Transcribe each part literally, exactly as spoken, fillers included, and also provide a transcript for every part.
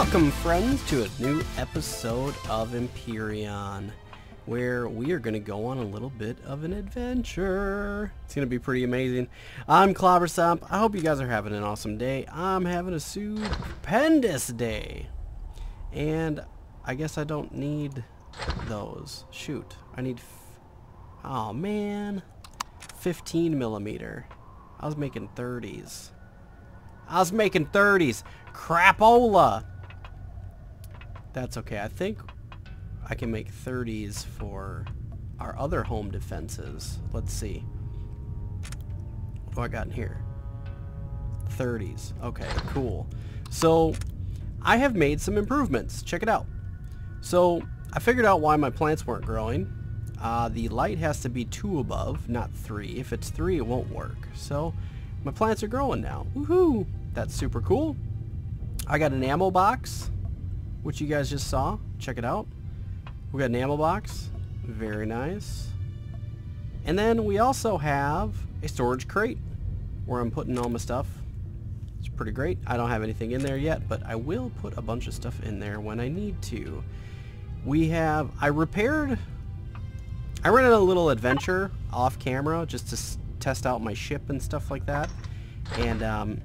Welcome, friends, to a new episode of Empyrion, where we are going to go on a little bit of an adventure. It's going to be pretty amazing. I'm Clobberstomp. I hope you guys are having an awesome day. I'm having a stupendous day. And I guess I don't need those. Shoot. I need... F oh, man. fifteen millimeter. I was making thirties. I was making thirties. Crapola! That's okay. I think I can make thirties for our other home defenses. Let's see. What do I got in here? thirties. Okay, cool. So, I have made some improvements. Check it out. So, I figured out why my plants weren't growing. Uh, the light has to be two above, not three. If it's three, it won't work. So, my plants are growing now. Woohoo! That's super cool. I got an ammo box, which you guys just saw. Check it out. We got an ammo box. Very nice. And then we also have a storage crate where I'm putting all my stuff. It's pretty great. I don't have anything in there yet, but I will put a bunch of stuff in there when I need to. We have... I repaired... I ran a little adventure off camera just to s test out my ship and stuff like that. And um,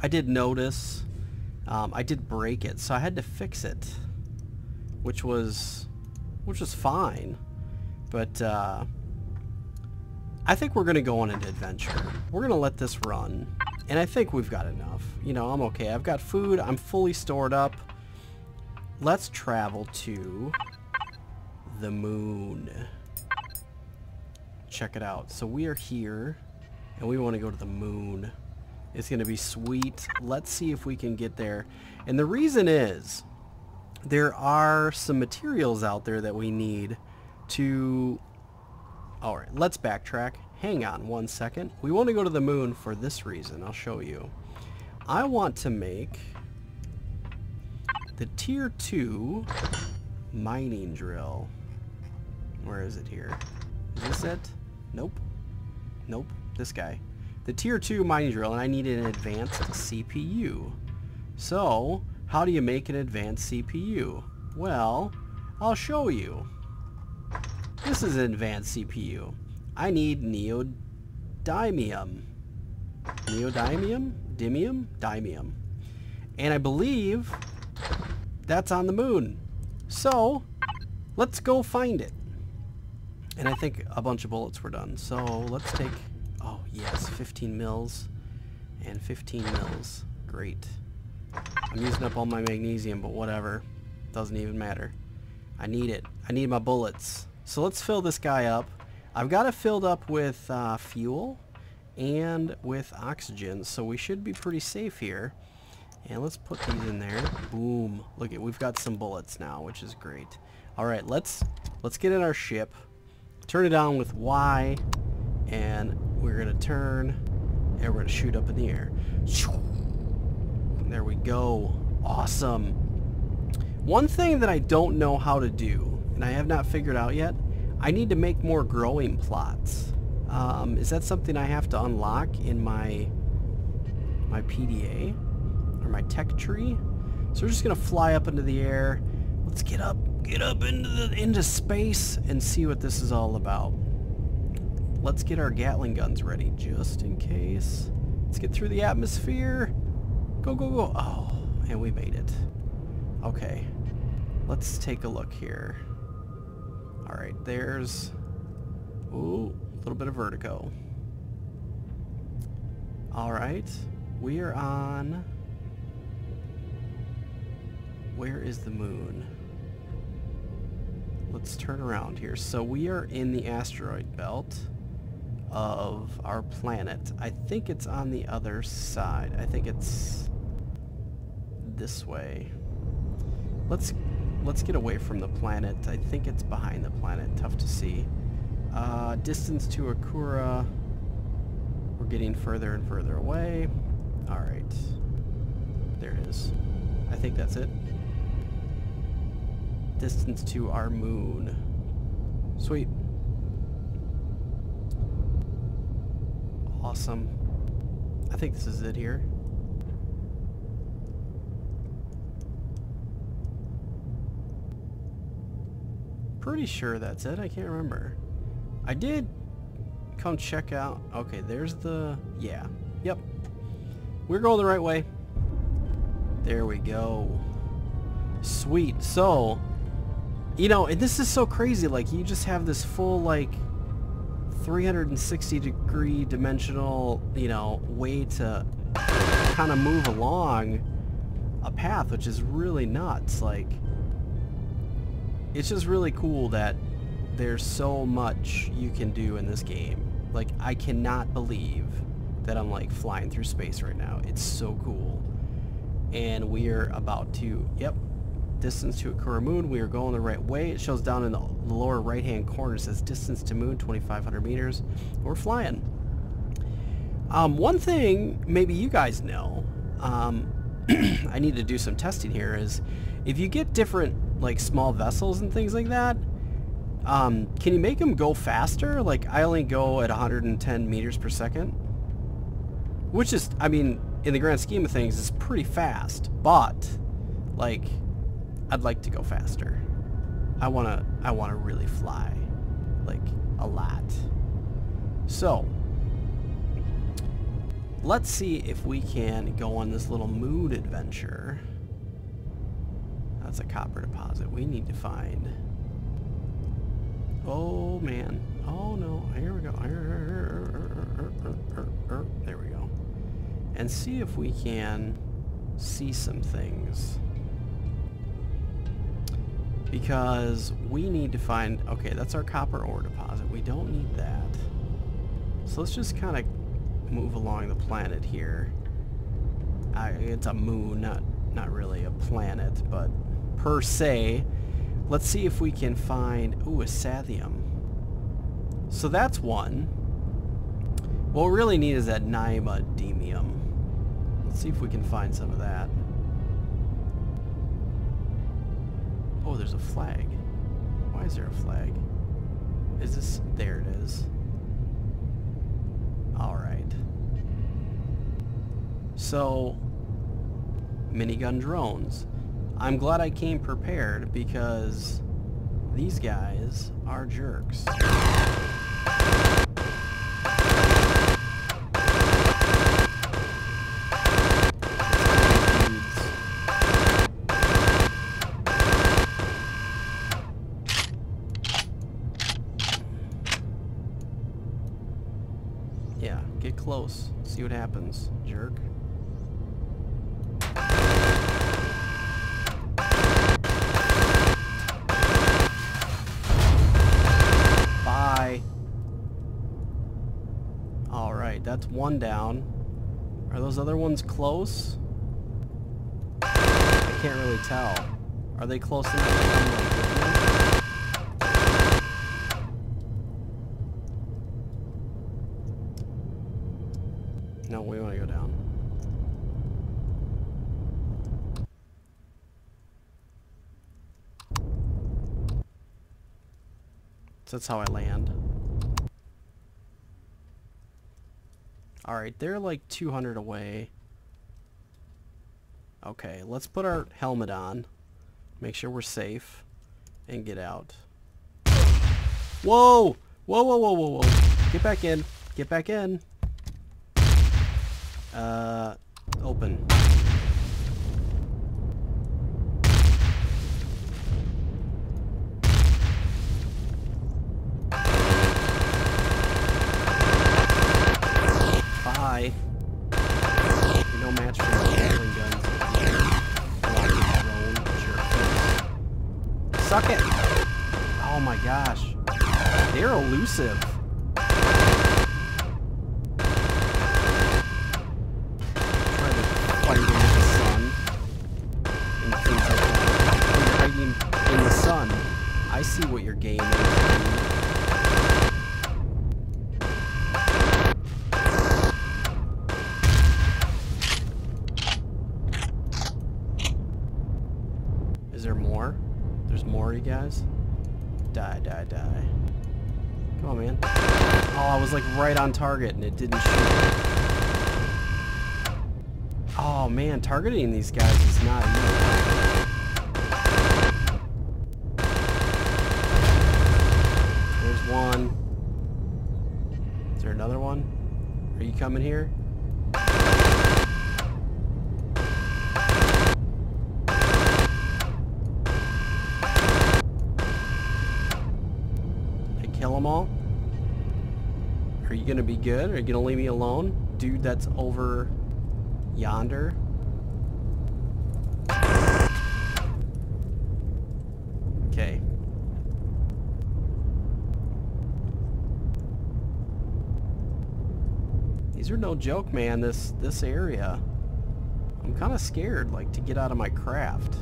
I did notice... Um, I did break it, so I had to fix it, which was which was fine, but uh, I think we're gonna go on an adventure. We're gonna let this run, and I think we've got enough. You know, I'm okay. I've got food. I'm fully stored up. Let's travel to the moon. Check it out. So we are here, and we want to go to the moon. It's going to be sweet. Let's see if we can get there. And the reason is there are some materials out there that we need to... All right, let's backtrack. Hang on one second. We want to go to the moon for this reason. I'll show you. I want to make the tier two mining drill. Where is it here? Is this it? Nope. Nope. This guy. The tier two mining drill, and I need an advanced C P U. So, how do you make an advanced C P U? Well, I'll show you. This is an advanced C P U. I need neodymium. Neodymium? Dymium? Dymium. And I believe that's on the moon. So, let's go find it. And I think a bunch of bullets were done. So, let's take... Oh, yes, fifteen mils and fifteen mils. Great. I'm using up all my magnesium, but whatever. Doesn't even matter. I need it. I need my bullets. So let's fill this guy up. I've got it filled up with uh, fuel and with oxygen, so we should be pretty safe here. And let's put these in there. Boom. Look at, we've got some bullets now, which is great. All right, let's, let's get in our ship. Turn it on with Y, and... we're going to turn, and we're going to shoot up in the air. There we go. Awesome. One thing that I don't know how to do, and I have not figured out yet, I need to make more growing plots. Um, is that something I have to unlock in my, my P D A? Or my tech tree? So we're just going to fly up into the air. Let's get up, get up into, the, into space and see what this is all about. Let's get our Gatling guns ready, just in case. Let's get through the atmosphere. Go, go, go. Oh, and we made it. Okay. Let's take a look here. All right, there's... Ooh, a little bit of vertigo. All right. We are on... Where is the moon? Let's turn around here. So we are in the asteroid belt of our planet. I think it's on the other side. I think it's this way. Let's let's get away from the planet. I think it's behind the planet. Tough to see. Uh, distance to Akua. We're getting further and further away. All right. There it is. I think that's it. Distance to our moon. Sweet. Awesome. I think this is it here. pretty sure that's it. I can't remember. I did come check out. Okay, there's the... yeah. Yep. We're going the right way. There we go. Sweet. So, you know, this is so crazy. Like, you just have this full, like, three hundred sixty degree dimensional, you know, way to kind of move along a path, which is really nuts. Like, it's just really cool that there's so much you can do in this game. Like, I cannot believe that I'm, like, flying through space right now. It's so cool. And we are about to, yep, distance to Akua Moon. We are going the right way. It shows down in the lower right-hand corner. It says distance to moon, twenty-five hundred meters. We're flying. Um, one thing maybe you guys know, um, I need to do some testing here, is if you get different, like, small vessels and things like that, um, can you make them go faster? Like, I only go at one hundred ten meters per second, which is, I mean, in the grand scheme of things, it's pretty fast, but, like, I'd like to go faster. I wanna, I wanna really fly, like, a lot. So, let's see if we can go on this little moon adventure. That's a copper deposit we need to find. Oh, man. Oh, no. Here we go. There we go. And see if we can see some things. Because we need to find... okay, that's our copper ore deposit. We don't need that. So let's just kind of move along the planet here. I, it's a moon, not, not really a planet, but per se. Let's see if we can find... ooh, a sathium. So that's one. What we really need is that neodymium. Let's see if we can find some of that. Oh, there's a flag. Why is there a flag? Is this... there it is. Alright. So, minigun drones. I'm glad I came prepared, because these guys are jerks. Yeah, get close. See what happens, jerk. Bye. Alright, that's one down. Are those other ones close? I can't really tell. Are they close enough to come like this? No, we want to go down. So that's how I land. Alright, they're like two hundred away. Okay, let's put our helmet on. Make sure we're safe. And get out. Whoa! Whoa, whoa, whoa, whoa, whoa. Get back in. Get back in. Uh, open. Bye. You're no match for my Gatling guns. Drone jerk. Suck it! Oh my gosh. They're elusive. See what your game is. Is there more? There's more, you guys? Die, die, die. Come on, man. Oh, I was like right on target and it didn't shoot. Oh, man, targeting these guys is not easy. one. Is there another one? Are you coming here? Did I kill them all? Are you gonna be good? Are you gonna leave me alone? Dude, that's over yonder. Okay. These are no joke, man, this this area. I'm kind of scared, like, to get out of my craft.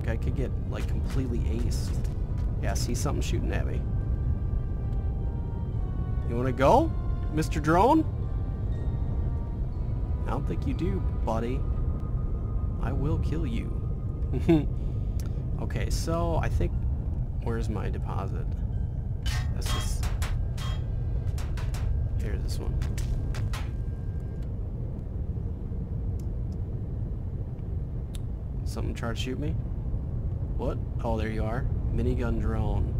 Like, I could get, like, completely aced. Yeah, I see something shooting at me. You wanna go, Mister Drone? I don't think you do, buddy. I will kill you. Okay, so I think... Where's my deposit? That's just... Here's this one. Something tried to shoot me? What? Oh, there you are. Minigun drone.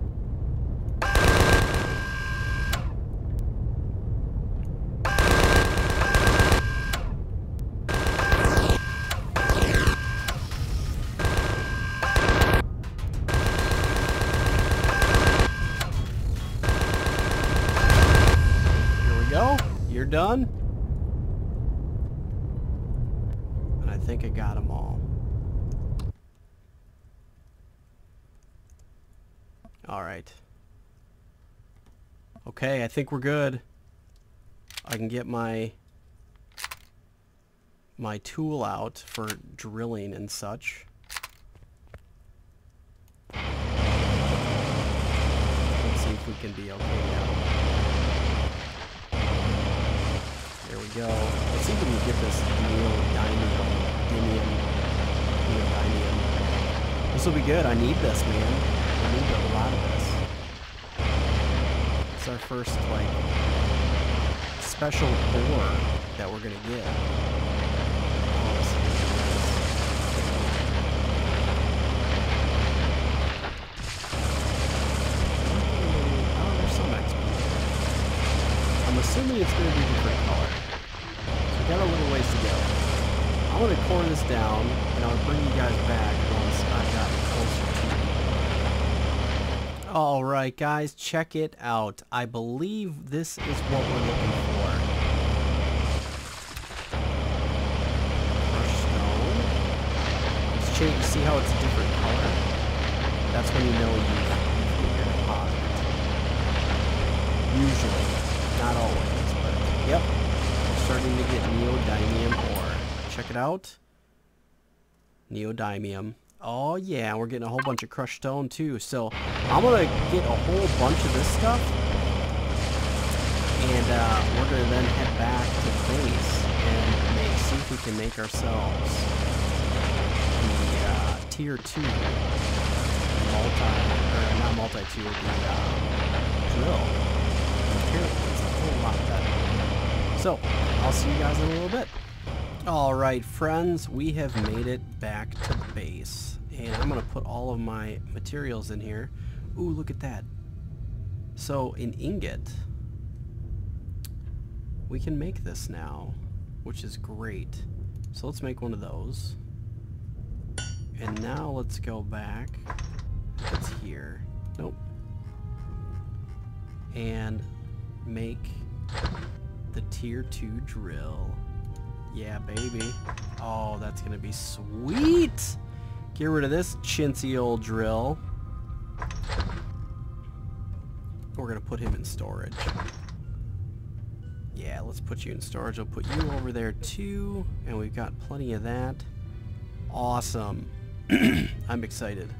Done, and I think I got them all. All right. Okay, I think we're good. I can get my my tool out for drilling and such. Let's see if we can be okay now. Yo, let's see if we can get this neodymium, dimium, neodymium. This will be good. I need this, man. I need a lot of this. It's our first, like, special ore that we're gonna get. Oh, there's some X P. I'm assuming it's gonna be different color. Got a little ways to go. I'm going to core this down, and I'll bring you guys back once I've gotten closer to you. Alright guys, check it out. I believe this is what we're looking for. Crushed stone. Let's change, see how it's a different color. That's when you know you've hit your deposit. Usually. Not always, but yep. Starting to get neodymium ore. Check it out. Neodymium. Oh yeah, we're getting a whole bunch of crushed stone too. So I'm gonna get a whole bunch of this stuff, and uh, we're gonna then head back to base and make, see if we can make ourselves the uh, tier two multi, or not multi tier, the uh, drill. Apparently it's a whole lot better. So, I'll see you guys in a little bit. Alright friends, we have made it back to base. And I'm going to put all of my materials in here. Ooh, look at that. So, an ingot. We can make this now, which is great. So let's make one of those. And now let's go back. It's here. Nope. And make... the tier two drill. Yeah, baby. Oh, that's gonna be sweet. Get rid of this chintzy old drill. We're gonna put him in storage. Yeah, let's put you in storage. I'll put you over there too, and we've got plenty of that. Awesome. I'm excited.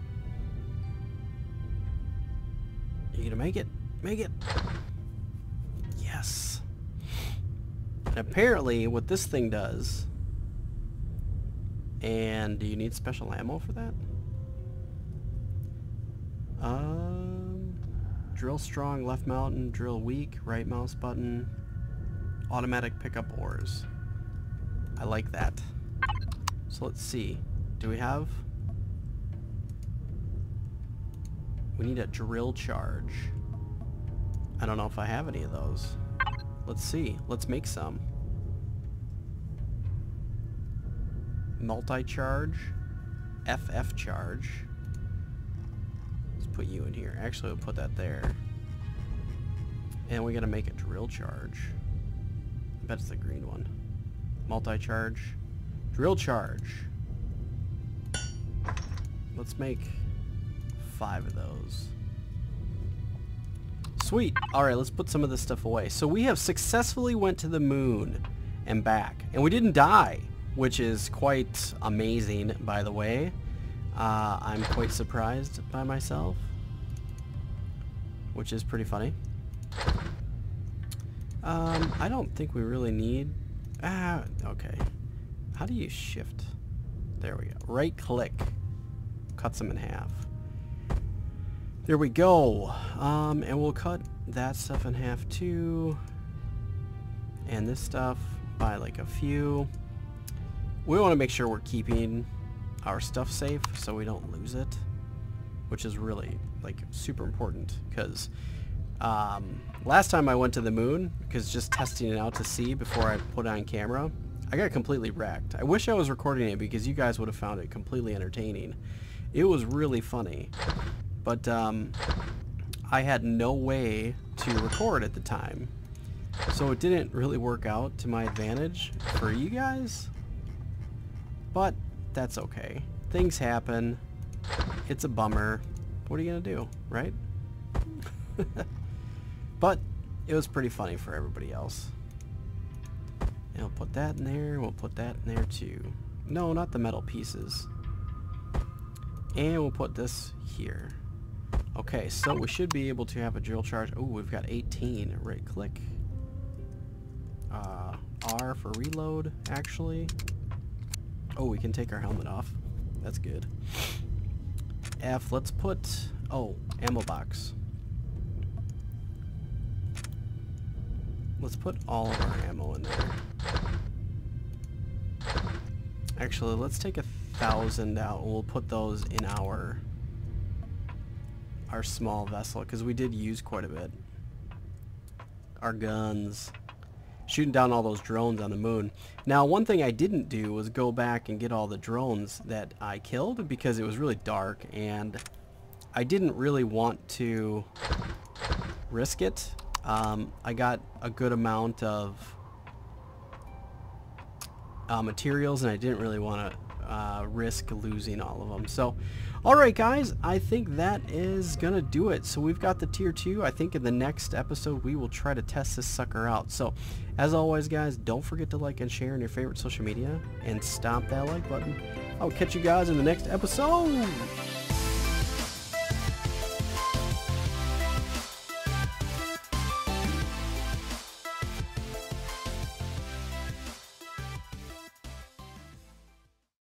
Are you gonna make it? Make it. Yes. And apparently what this thing does, and do you need special ammo for that? Um, drill strong, left mountain, drill weak, right mouse button, automatic pickup ores. I like that. So let's see, do we have, we need a drill charge. I don't know if I have any of those. Let's see. Let's make some. Multi-charge. F F charge. Let's put you in here. Actually, we'll put that there. And we gotta make a drill charge. I bet it's the green one. Multi-charge. Drill charge. Let's make five of those. Sweet. Alright, let's put some of this stuff away. So we have successfully went to the moon and back. And we didn't die, which is quite amazing, by the way. Uh, I'm quite surprised by myself, which is pretty funny. Um, I don't think we really need... Ah, okay. How do you shift? There we go. Right click. Cuts them in half. There we go. Um, and we'll cut that stuff in half too. And this stuff by like a few. We want to make sure we're keeping our stuff safe so we don't lose it, which is really like super important, because um, last time I went to the moon, because just testing it out to see before I put it on camera, I got completely wrecked. I wish I was recording it because you guys would have found it completely entertaining. It was really funny, but um, I had no way to record at the time, so it didn't really work out to my advantage for you guys, but that's okay. Things happen. It's a bummer. What are you gonna do, right? But it was pretty funny for everybody else. And we'll put that in there. We'll put that in there too. No, not the metal pieces. And we'll put this here. Okay, so we should be able to have a drill charge. Oh, we've got eighteen. Right click. Uh, R for reload, actually. Oh, we can take our helmet off. That's good. F, let's put... Oh, ammo box. Let's put all of our ammo in there. Actually, let's take a thousand out. We'll put those in our our small vessel, because we did use quite a bit. Our guns. Shooting down all those drones on the moon. Now, one thing I didn't do was go back and get all the drones that I killed, because it was really dark and I didn't really want to risk it. Um, I got a good amount of uh, materials, and I didn't really want to uh, risk losing all of them. So, alright guys, I think that is going to do it. So we've got the tier two. I think in the next episode we will try to test this sucker out. So, as always guys, don't forget to like and share on your favorite social media, and stomp that like button. I'll catch you guys in the next episode!